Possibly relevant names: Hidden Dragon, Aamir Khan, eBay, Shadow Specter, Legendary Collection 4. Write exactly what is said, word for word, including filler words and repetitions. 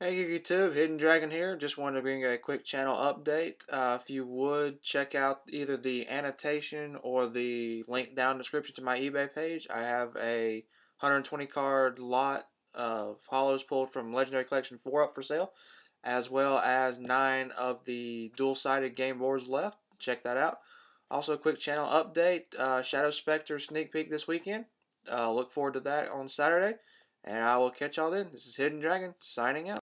Hey YouTube, Hidden Dragon here. Just wanted to bring a quick channel update. Uh, if you would, check out either the annotation or the link down in the description to my eBay page. I have a one hundred twenty card lot of hollows pulled from Legendary Collection four up for sale, as well as nine of the dual-sided game boards left. Check that out. Also, a quick channel update, uh, Shadow Specter sneak peek this weekend. Uh, look forward to that on Saturday. And I will catch y'all then. This is Hidden Dragon, signing out.